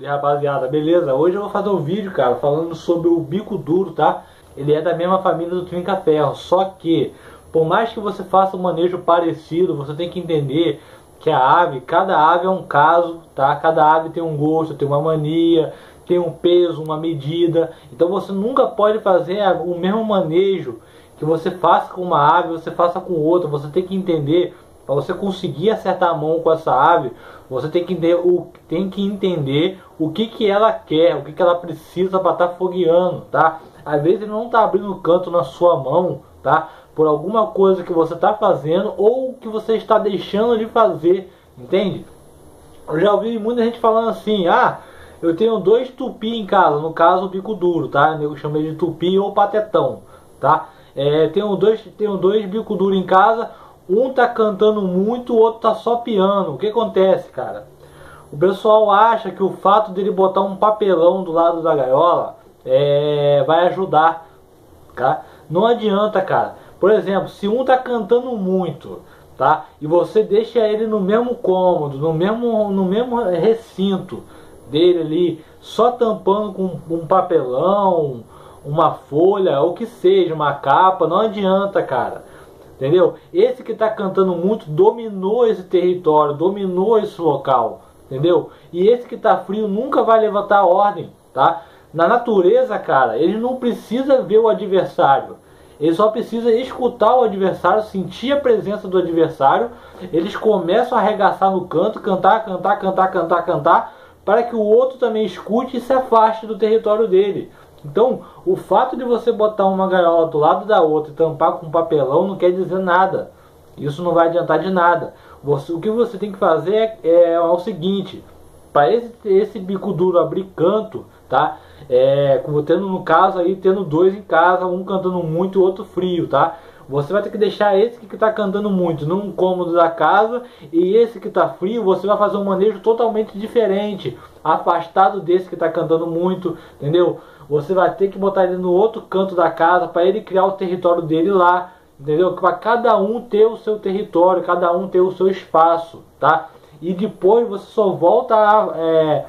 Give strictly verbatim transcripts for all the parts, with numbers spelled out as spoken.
E rapaziada, beleza? Hoje eu vou fazer um vídeo, cara, falando sobre o bico duro, tá? Ele é da mesma família do trinca-ferro, só que por mais que você faça um manejo parecido, você tem que entender que a ave, cada ave é um caso, tá? Cada ave tem um gosto, tem uma mania, tem um peso, uma medida. Então você nunca pode fazer o mesmo manejo que você faça com uma ave, você faça com outra. Você tem que entender, para você conseguir acertar a mão com essa ave, você tem que entender o, tem que entender o que, que ela quer, o que, que ela precisa para estar tá fogueando, tá? Às vezes ele não está abrindo canto na sua mão, tá? Por alguma coisa que você está fazendo ou que você está deixando de fazer, entende? Eu já ouvi muita gente falando assim, ah, eu tenho dois tupi em casa, no caso o bico duro, tá? Eu chamei de tupi ou patetão, tá? É, tenho dois, tenho dois bico duro em casa, um tá cantando muito, o outro tá só piano. O que acontece, cara? O pessoal acha que o fato dele botar um papelão do lado da gaiola é, vai ajudar, tá? Não adianta, cara. Por exemplo, se um tá cantando muito, tá? E você deixa ele no mesmo cômodo, no mesmo, no mesmo recinto dele ali, só tampando com um papelão, uma folha, ou que seja, uma capa, não adianta, cara, entendeu? Esse que está cantando muito dominou esse território, dominou esse local, entendeu? E esse que está frio nunca vai levantar a ordem, tá? Na natureza, cara, ele não precisa ver o adversário, ele só precisa escutar o adversário, sentir a presença do adversário. Eles começam a arregaçar no canto, cantar, cantar, cantar, cantar, cantar, para que o outro também escute e se afaste do território dele. Então, o fato de você botar uma gaiola do lado da outra e tampar com papelão não quer dizer nada. Isso não vai adiantar de nada. Você, o que você tem que fazer é, é, é o seguinte. Para esse, esse bico duro abrir canto, tá? É, como tendo, no caso aí, tendo dois em casa, um cantando muito e o outro frio, tá? Você vai ter que deixar esse que está cantando muito num cômodo da casa, e esse que está frio você vai fazer um manejo totalmente diferente, afastado desse que está cantando muito, entendeu? Você vai ter que botar ele no outro canto da casa para ele criar o território dele lá, entendeu? Para cada um ter o seu território, cada um ter o seu espaço, tá? E depois você só volta a, é,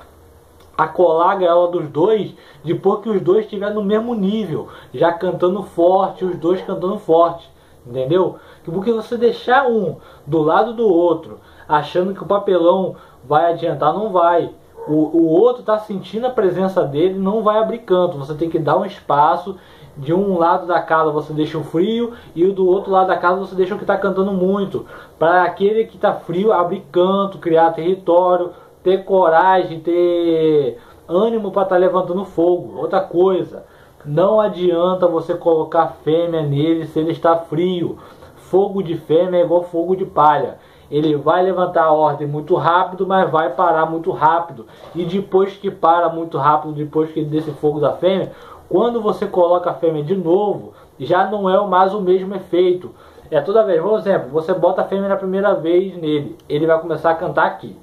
a colar a gaiola dos dois depois que os dois estiverem no mesmo nível, já cantando forte, os dois cantando forte, entendeu? Porque você deixar um do lado do outro, achando que o papelão vai adiantar, não vai. O, o outro está sentindo a presença dele, não vai abrir canto. Você tem que dar um espaço. De um lado da casa você deixa o frio e do outro lado da casa você deixa o que está cantando muito, para aquele que está frio abrir canto, criar território, ter coragem, ter ânimo para estar tá levantando fogo. Outra coisa, não adianta você colocar fêmea nele se ele está frio. Fogo de fêmea é igual fogo de palha. Ele vai levantar a ordem muito rápido, mas vai parar muito rápido. E depois que para muito rápido, depois que desse fogo da fêmea, quando você coloca a fêmea de novo, já não é mais o mesmo efeito. É toda vez, por exemplo, você bota a fêmea na primeira vez nele, ele vai começar a cantar aqui.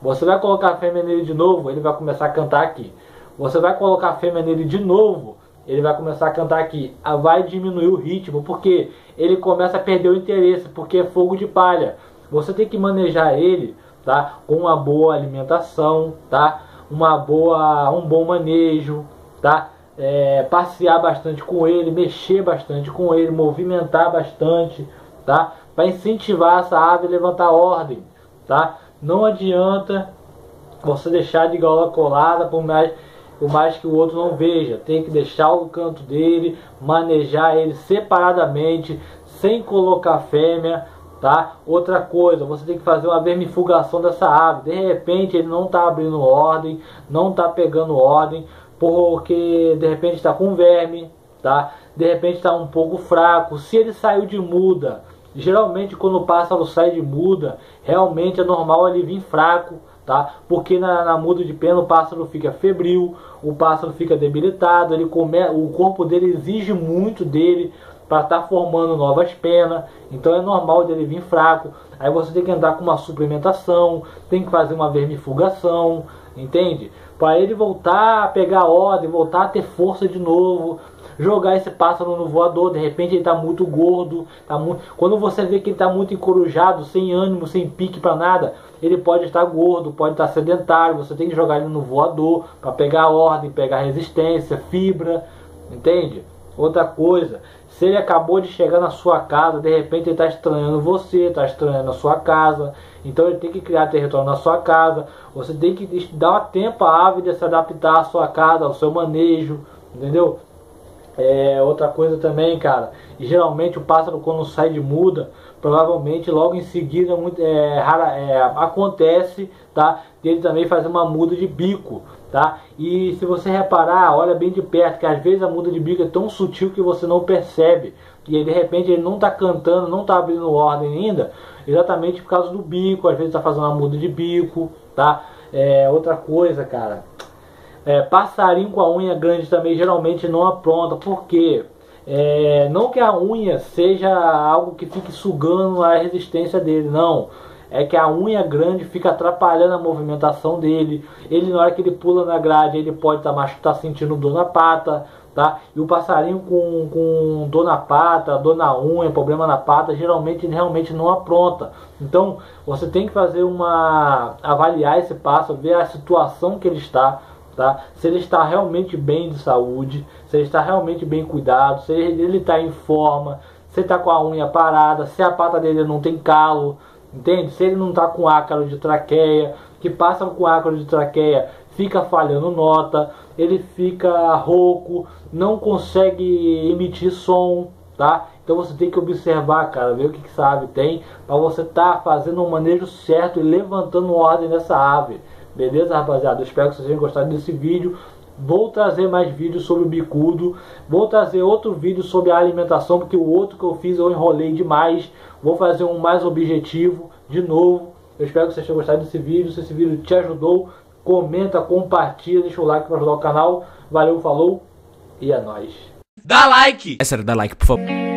Você vai colocar a fêmea nele de novo, ele vai começar a cantar aqui. Você vai colocar a fêmea nele de novo, ele vai começar a cantar aqui. Vai diminuir o ritmo, porque ele começa a perder o interesse, porque é fogo de palha. Você tem que manejar ele, tá? Com uma boa alimentação, tá? Uma boa, um bom manejo, tá? É, passear bastante com ele, mexer bastante com ele, movimentar bastante, tá? Para incentivar essa ave a levantar ordem, tá? Não adianta você deixar de gaiola colada, por mais, por mais que o outro não veja. Tem que deixar o canto dele, manejar ele separadamente, sem colocar fêmea, tá? Outra coisa, você tem que fazer uma vermifugação dessa ave. De repente ele não está abrindo ordem, não está pegando ordem, porque de repente está com verme, tá? De repente está um pouco fraco. Se ele saiu de muda, geralmente quando o pássaro sai de muda, realmente é normal ele vir fraco, tá? Porque na, na muda de pena o pássaro fica febril, o pássaro fica debilitado, ele come, o corpo dele exige muito dele, para estar tá formando novas penas. Então é normal dele vir fraco. Aí você tem que andar com uma suplementação, tem que fazer uma vermifugação, entende? Para ele voltar a pegar ordem, voltar a ter força de novo, jogar esse pássaro no voador. De repente ele está muito gordo, tá muito... quando você vê que ele está muito encorujado, sem ânimo, sem pique para nada, ele pode estar gordo, pode estar sedentário. Você tem que jogar ele no voador para pegar ordem, pegar resistência, fibra, entende? Outra coisa, se ele acabou de chegar na sua casa, de repente ele está estranhando você, está estranhando a sua casa, então ele tem que criar território na sua casa. Você tem que dar tempo à ave de se adaptar à sua casa, ao seu manejo, entendeu? É, outra coisa também, cara, geralmente o pássaro quando sai de muda, provavelmente logo em seguida muito, é, rara, é, acontece, tá, dele também fazer uma muda de bico, tá? E se você reparar, olha bem de perto, que às vezes a muda de bico é tão sutil que você não percebe. E aí, de repente ele não está cantando, não está abrindo ordem ainda, exatamente por causa do bico. Às vezes está fazendo uma muda de bico, tá? É, outra coisa, cara, é, passarinho com a unha grande também geralmente não apronta, porque é, não que a unha seja algo que fique sugando a resistência dele, não. É que a unha grande fica atrapalhando a movimentação dele. Ele, na hora que ele pula na grade, ele pode estar tá, tá sentindo dor na pata, tá? E o passarinho com, com dor na pata, dor na unha, problema na pata, geralmente ele realmente não apronta. Então, você tem que fazer uma... avaliar esse pássaro, ver a situação que ele está, tá? Se ele está realmente bem de saúde, se ele está realmente bem cuidado, se ele está em forma, se ele está com a unha parada, se a pata dele não tem calo, entende? Se ele não está com ácaro de traqueia, que passa com ácaro de traqueia, fica falhando nota, ele fica rouco, não consegue emitir som, tá? Então você tem que observar, cara, ver o que, que essa ave tem, para você estar tá fazendo um manejo certo e levantando ordem nessa ave. Beleza, rapaziada? Eu espero que vocês tenham gostado desse vídeo. Vou trazer mais vídeos sobre o bicudo, vou trazer outro vídeo sobre a alimentação, porque o outro que eu fiz eu enrolei demais. Vou fazer um mais objetivo de novo. Eu espero que vocês tenham gostado desse vídeo. Se esse vídeo te ajudou, comenta, compartilha, deixa o like para ajudar o canal. Valeu, falou e é nóis. Dá like! É sério, dá like, por favor.